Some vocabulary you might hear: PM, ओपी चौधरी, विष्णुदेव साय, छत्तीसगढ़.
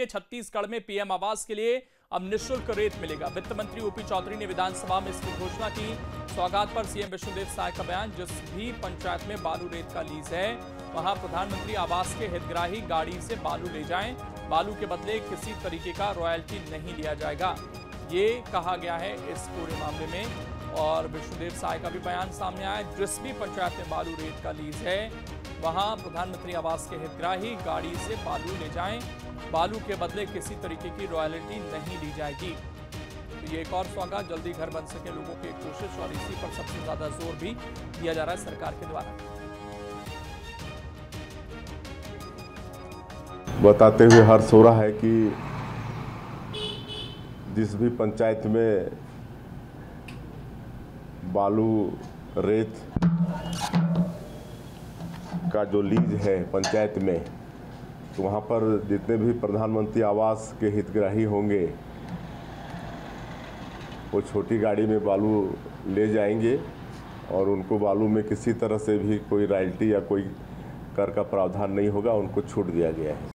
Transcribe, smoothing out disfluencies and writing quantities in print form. लिए छत्तीसगढ़ में पीएम आवास के लिए अब निःशुल्क रेत मिलेगा। वित्त मंत्री ओपी चौधरी ने विधानसभा में इसकी घोषणा की। सौगात पर सीएम विष्णुदेव साय का बयान, जिस भी पंचायत में बालू रेत का लीज है वहां प्रधानमंत्री आवास के हितग्राही गाड़ी से बालू ले जाएं, बालू के बदले किसी तरीके का रॉयल्टी नहीं लिया जाएगा, ये कहा गया है इस पूरे मामले में। और विष्णुदेव साय का भी बयान सामने आया, जिस भी पंचायत में बालू रेत का लीज है वहां प्रधानमंत्री आवास के हितग्राही गाड़ी से बालू ले जाएं, बालू के बदले किसी तरीके की रॉयल्टी नहीं ली जाएगी। तो ये एक और सौगात, जल्दी घर बन सके लोगों की कोशिश, और इसी पर सबसे ज्यादा जोर भी दिया जा रहा है सरकार के द्वारा। बताते हुए हर्ष हो रहा है कि जिस भी पंचायत में बालू रेत का जो लीज है पंचायत में, तो वहाँ पर जितने भी प्रधानमंत्री आवास के हितग्राही होंगे वो छोटी गाड़ी में बालू ले जाएंगे और उनको बालू में किसी तरह से भी कोई रॉयल्टी या कोई कर का प्रावधान नहीं होगा, उनको छूट दिया गया है।